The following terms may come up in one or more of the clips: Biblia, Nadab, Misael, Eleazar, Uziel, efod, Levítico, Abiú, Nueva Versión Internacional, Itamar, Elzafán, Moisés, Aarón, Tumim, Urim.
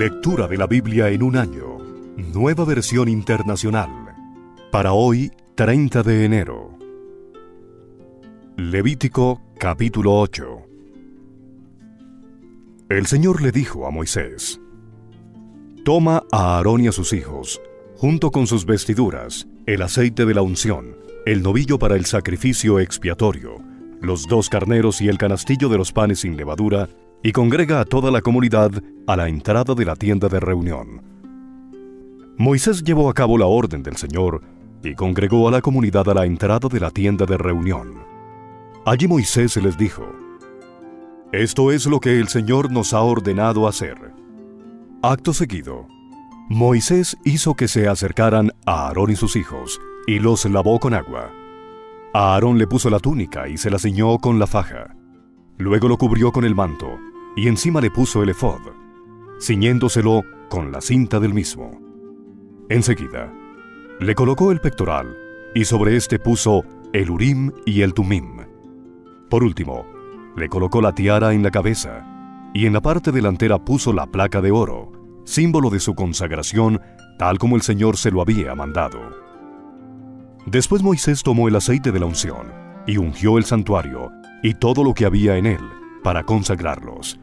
Lectura de la Biblia en un año. Nueva Versión Internacional. Para hoy, 30 de enero. Levítico, capítulo 8. El Señor le dijo a Moisés: Toma a Aarón y a sus hijos, junto con sus vestiduras, el aceite de la unción, el novillo para el sacrificio expiatorio, los 2 carneros y el canastillo de los panes sin levadura, y congrega a toda la comunidad a la entrada de la tienda de reunión. Moisés llevó a cabo la orden del Señor y congregó a la comunidad a la entrada de la tienda de reunión. Allí Moisés les dijo: Esto es lo que el Señor nos ha ordenado hacer. Acto seguido, Moisés hizo que se acercaran a Aarón y sus hijos y los lavó con agua. A Aarón le puso la túnica y se la ciñó con la faja. Luego lo cubrió con el manto y encima le puso el efod, ciñéndoselo con la cinta del mismo. Enseguida, le colocó el pectoral y sobre este puso el Urim y el Tumim. Por último, le colocó la tiara en la cabeza y en la parte delantera puso la placa de oro, símbolo de su consagración, tal como el Señor se lo había mandado. Después Moisés tomó el aceite de la unción y ungió el santuario y todo lo que había en él para consagrarlos.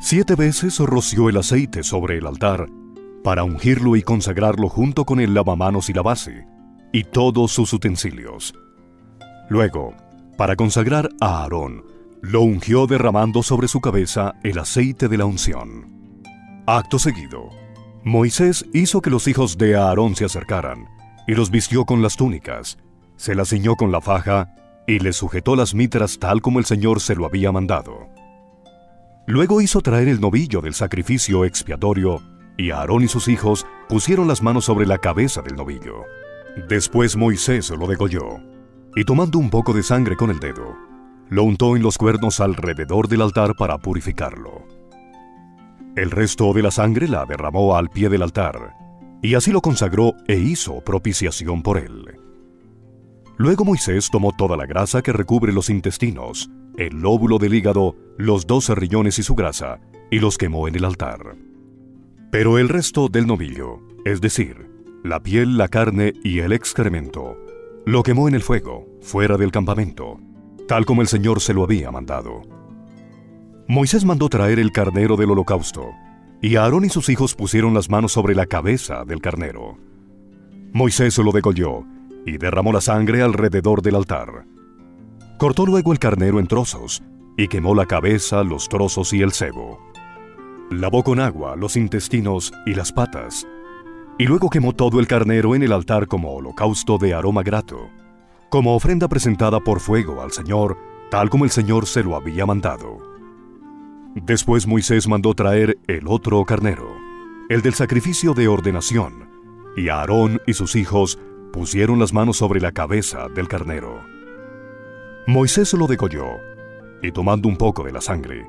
7 veces roció el aceite sobre el altar para ungirlo y consagrarlo junto con el lavamanos y la base, y todos sus utensilios. Luego, para consagrar a Aarón, lo ungió derramando sobre su cabeza el aceite de la unción. Acto seguido, Moisés hizo que los hijos de Aarón se acercaran, y los vistió con las túnicas, se las ciñó con la faja, y le sujetó las mitras tal como el Señor se lo había mandado. Luego hizo traer el novillo del sacrificio expiatorio, y Aarón y sus hijos pusieron las manos sobre la cabeza del novillo. Después Moisés lo degolló, y tomando un poco de sangre con el dedo, lo untó en los cuernos alrededor del altar para purificarlo. El resto de la sangre la derramó al pie del altar, y así lo consagró e hizo propiciación por él. Luego Moisés tomó toda la grasa que recubre los intestinos, el lóbulo del hígado, los 12 riñones y su grasa, y los quemó en el altar. Pero el resto del novillo, es decir, la piel, la carne y el excremento, lo quemó en el fuego, fuera del campamento, tal como el Señor se lo había mandado. Moisés mandó traer el carnero del holocausto, y Aarón y sus hijos pusieron las manos sobre la cabeza del carnero. Moisés lo degolló y derramó la sangre alrededor del altar. Cortó luego el carnero en trozos y quemó la cabeza, los trozos y el sebo. Lavó con agua los intestinos y las patas, y luego quemó todo el carnero en el altar como holocausto de aroma grato, como ofrenda presentada por fuego al Señor, tal como el Señor se lo había mandado. Después Moisés mandó traer el otro carnero, el del sacrificio de ordenación, y Aarón y sus hijos pusieron las manos sobre la cabeza del carnero. Moisés lo degolló, y tomando un poco de la sangre,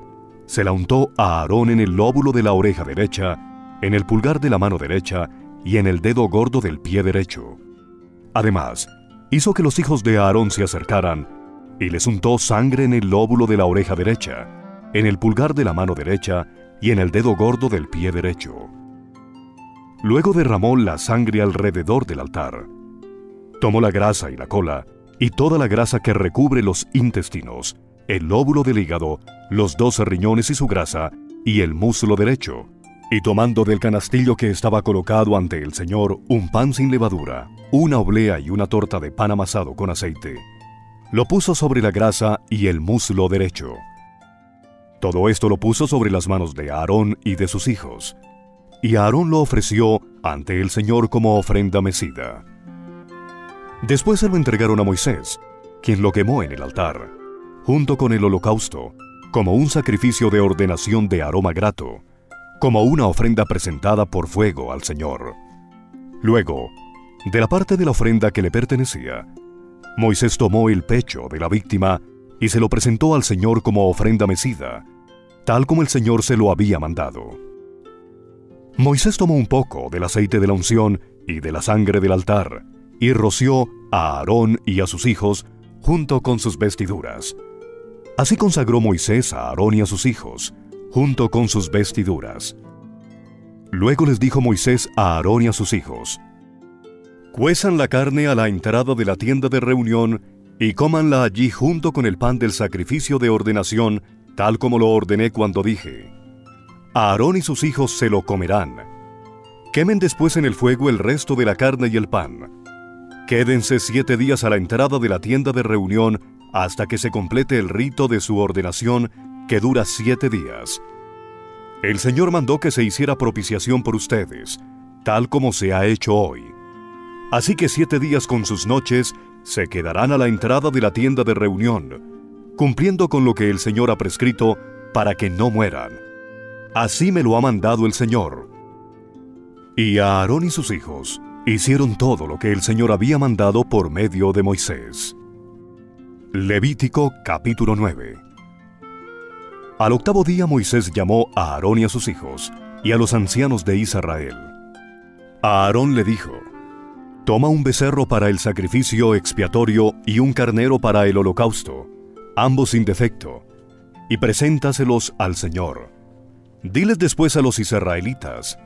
se la untó a Aarón en el lóbulo de la oreja derecha, en el pulgar de la mano derecha y en el dedo gordo del pie derecho. Además, hizo que los hijos de Aarón se acercaran y les untó sangre en el lóbulo de la oreja derecha, en el pulgar de la mano derecha y en el dedo gordo del pie derecho. Luego derramó la sangre alrededor del altar. Tomó la grasa y la cola, y toda la grasa que recubre los intestinos, el lóbulo del hígado, los 12 riñones y su grasa, y el muslo derecho, y tomando del canastillo que estaba colocado ante el Señor un pan sin levadura, una oblea y una torta de pan amasado con aceite, lo puso sobre la grasa y el muslo derecho. Todo esto lo puso sobre las manos de Aarón y de sus hijos, y Aarón lo ofreció ante el Señor como ofrenda mecida. Después se lo entregaron a Moisés, quien lo quemó en el altar, junto con el holocausto, como un sacrificio de ordenación de aroma grato, como una ofrenda presentada por fuego al Señor. Luego, de la parte de la ofrenda que le pertenecía, Moisés tomó el pecho de la víctima y se lo presentó al Señor como ofrenda mecida, tal como el Señor se lo había mandado. Moisés tomó un poco del aceite de la unción y de la sangre del altar, y roció a Aarón y a sus hijos junto con sus vestiduras. Así consagró Moisés a Aarón y a sus hijos, junto con sus vestiduras. Luego les dijo Moisés a Aarón y a sus hijos: «Cuezan la carne a la entrada de la tienda de reunión y cómanla allí junto con el pan del sacrificio de ordenación, tal como lo ordené cuando dije: Aarón y sus hijos se lo comerán. Quemen después en el fuego el resto de la carne y el pan. Quédense 7 días a la entrada de la tienda de reunión hasta que se complete el rito de su ordenación, que dura 7 días. El Señor mandó que se hiciera propiciación por ustedes, tal como se ha hecho hoy. Así que 7 días con sus noches se quedarán a la entrada de la tienda de reunión, cumpliendo con lo que el Señor ha prescrito para que no mueran. Así me lo ha mandado el Señor». Y Aarón y sus hijos hicieron todo lo que el Señor había mandado por medio de Moisés. Levítico capítulo 9. Al 8º día Moisés llamó a Aarón y a sus hijos, y a los ancianos de Israel. A Aarón le dijo: «Toma un becerro para el sacrificio expiatorio y un carnero para el holocausto, ambos sin defecto, y preséntaselos al Señor. Diles después a los israelitas: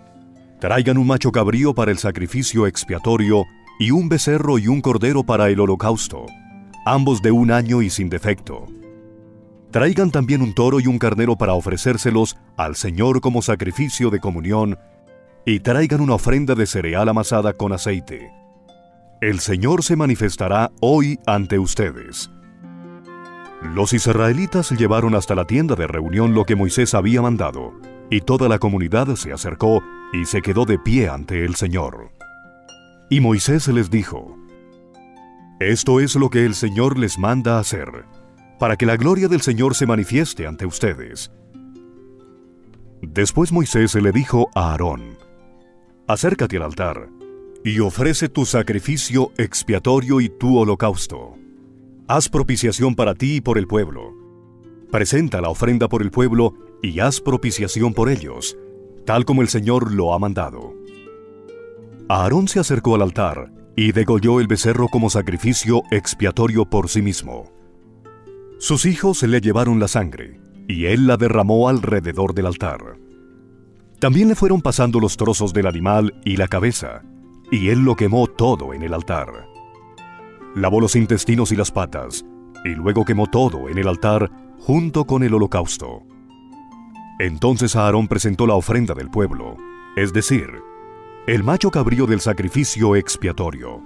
traigan un macho cabrío para el sacrificio expiatorio y un becerro y un cordero para el holocausto, ambos de 1 año y sin defecto. Traigan también un toro y un carnero para ofrecérselos al Señor como sacrificio de comunión, y traigan una ofrenda de cereal amasada con aceite. El Señor se manifestará hoy ante ustedes». Los israelitas llevaron hasta la tienda de reunión lo que Moisés había mandado, y toda la comunidad se acercó y se quedó de pie ante el Señor. Y Moisés les dijo: «Esto es lo que el Señor les manda hacer, para que la gloria del Señor se manifieste ante ustedes». Después Moisés le dijo a Aarón: «Acércate al altar y ofrece tu sacrificio expiatorio y tu holocausto. Haz propiciación para ti y por el pueblo. Presenta la ofrenda por el pueblo y haz propiciación por ellos, tal como el Señor lo ha mandado». Aarón se acercó al altar y degolló el becerro como sacrificio expiatorio por sí mismo. Sus hijos le llevaron la sangre, y él la derramó alrededor del altar. También le fueron pasando los trozos del animal y la cabeza, y él lo quemó todo en el altar. Lavó los intestinos y las patas, y luego quemó todo en el altar junto con el holocausto. Entonces Aarón presentó la ofrenda del pueblo, es decir, el macho cabrío del sacrificio expiatorio.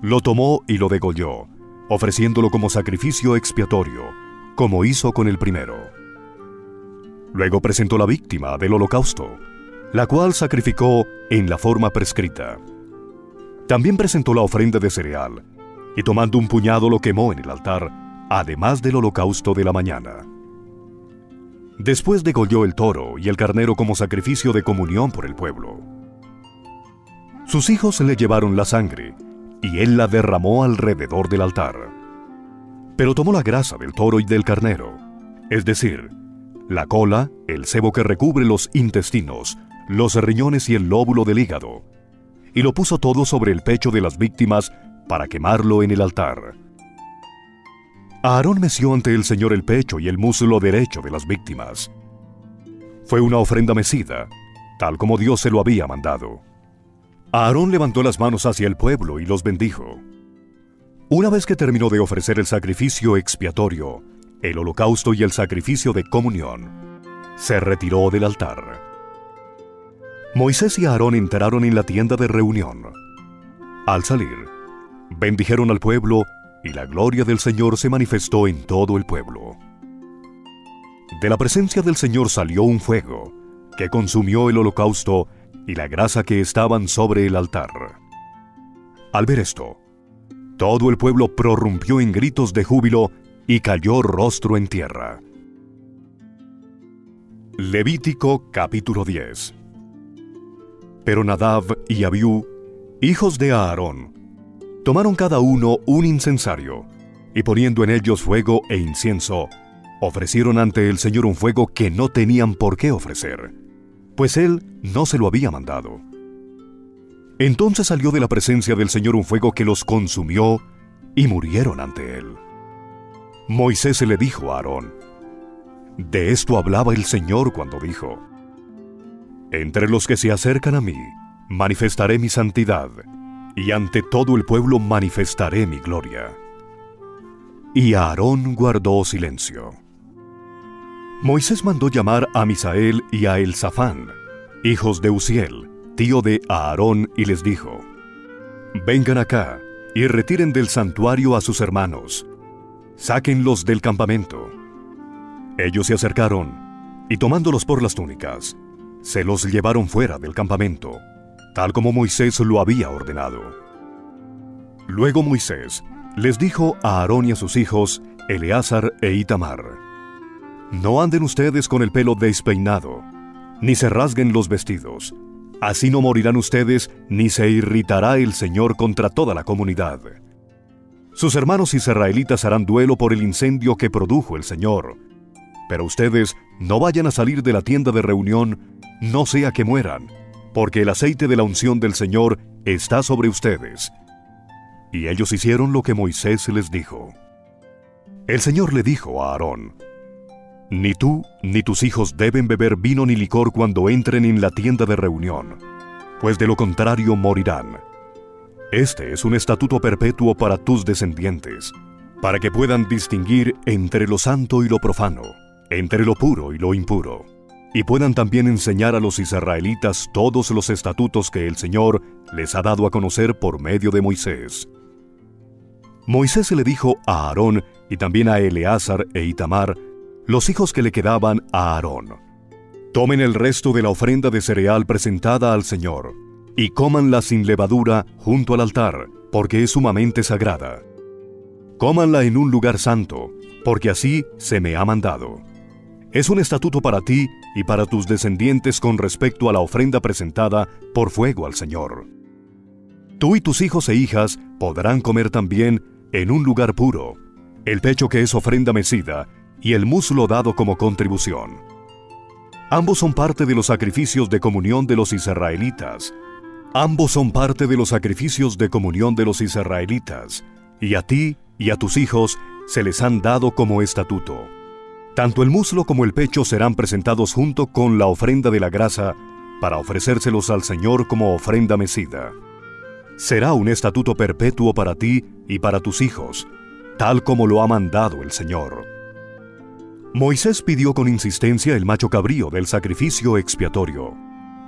Lo tomó y lo degolló, ofreciéndolo como sacrificio expiatorio, como hizo con el primero. Luego presentó la víctima del holocausto, la cual sacrificó en la forma prescrita. También presentó la ofrenda de cereal, y tomando un puñado lo quemó en el altar, además del holocausto de la mañana. Después degolló el toro y el carnero como sacrificio de comunión por el pueblo. Sus hijos le llevaron la sangre, y él la derramó alrededor del altar. Pero tomó la grasa del toro y del carnero, es decir, la cola, el sebo que recubre los intestinos, los riñones y el lóbulo del hígado, y lo puso todo sobre el pecho de las víctimas para quemarlo en el altar. Aarón meció ante el Señor el pecho y el muslo derecho de las víctimas. Fue una ofrenda mecida, tal como Dios se lo había mandado. Aarón levantó las manos hacia el pueblo y los bendijo. Una vez que terminó de ofrecer el sacrificio expiatorio, el holocausto y el sacrificio de comunión, se retiró del altar. Moisés y Aarón entraron en la tienda de reunión. Al salir, bendijeron al pueblo, y la gloria del Señor se manifestó en todo el pueblo. De la presencia del Señor salió un fuego, que consumió el holocausto y la grasa que estaban sobre el altar. Al ver esto, todo el pueblo prorrumpió en gritos de júbilo y cayó rostro en tierra. Levítico capítulo 10. Pero Nadab y Abiú, hijos de Aarón, tomaron cada uno un incensario, y poniendo en ellos fuego e incienso, ofrecieron ante el Señor un fuego que no tenían por qué ofrecer, pues Él no se lo había mandado. Entonces salió de la presencia del Señor un fuego que los consumió, y murieron ante Él. Moisés le dijo a Aarón: «De esto hablaba el Señor cuando dijo: Entre los que se acercan a mí, manifestaré mi santidad, y ante todo el pueblo manifestaré mi gloria. Y Aarón guardó silencio. Moisés mandó llamar a Misael y a Elzafán, hijos de Uziel, tío de Aarón, y les dijo: «Vengan acá y retiren del santuario a sus hermanos. Sáquenlos del campamento». Ellos se acercaron, y tomándolos por las túnicas, se los llevaron fuera del campamento, tal como Moisés lo había ordenado. Luego Moisés les dijo a Aarón y a sus hijos, Eleazar e Itamar: «No anden ustedes con el pelo despeinado, ni se rasguen los vestidos. Así no morirán ustedes, ni se irritará el Señor contra toda la comunidad. Sus hermanos israelitas harán duelo por el incendio que produjo el Señor. Pero ustedes no vayan a salir de la tienda de reunión, no sea que mueran, porque el aceite de la unción del Señor está sobre ustedes». Y ellos hicieron lo que Moisés les dijo. El Señor le dijo a Aarón: «Ni tú ni tus hijos deben beber vino ni licor cuando entren en la tienda de reunión, pues de lo contrario morirán. Este es un estatuto perpetuo para tus descendientes, para que puedan distinguir entre lo santo y lo profano, entre lo puro y lo impuro, y puedan también enseñar a los israelitas todos los estatutos que el Señor les ha dado a conocer por medio de Moisés». Moisés le dijo a Aarón y también a Eleazar e Itamar, los hijos que le quedaban a Aarón: «Tomen el resto de la ofrenda de cereal presentada al Señor, y cómanla sin levadura junto al altar, porque es sumamente sagrada. Cómanla en un lugar santo, porque así se me ha mandado. Es un estatuto para ti y para tus descendientes con respecto a la ofrenda presentada por fuego al Señor. Tú y tus hijos e hijas podrán comer también, en un lugar puro, el pecho que es ofrenda mecida, y el muslo dado como contribución. Ambos son parte de los sacrificios de comunión de los israelitas. Y a ti y a tus hijos se les han dado como estatuto. Tanto el muslo como el pecho serán presentados junto con la ofrenda de la grasa para ofrecérselos al Señor como ofrenda mecida. Será un estatuto perpetuo para ti y para tus hijos, tal como lo ha mandado el Señor». Moisés pidió con insistencia el macho cabrío del sacrificio expiatorio,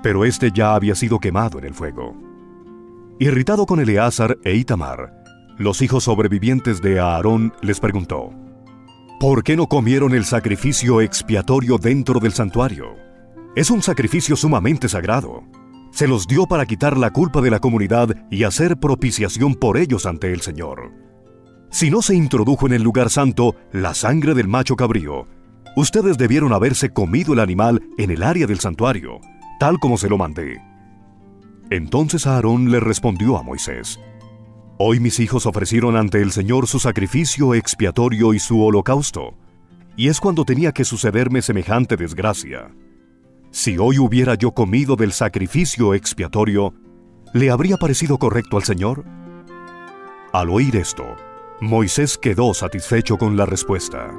pero este ya había sido quemado en el fuego. Irritado con Eleazar e Itamar, los hijos sobrevivientes de Aarón les preguntó: «¿Por qué no comieron el sacrificio expiatorio dentro del santuario? Es un sacrificio sumamente sagrado. Se los dio para quitar la culpa de la comunidad y hacer propiciación por ellos ante el Señor. Si no se introdujo en el lugar santo la sangre del macho cabrío, ustedes debieron haberse comido el animal en el área del santuario, tal como se lo mandé». Entonces Aarón le respondió a Moisés: «Hoy mis hijos ofrecieron ante el Señor su sacrificio expiatorio y su holocausto, y es cuando tenía que sucederme semejante desgracia. Si hoy hubiera yo comido del sacrificio expiatorio, ¿le habría parecido correcto al Señor?». Al oír esto, Moisés quedó satisfecho con la respuesta.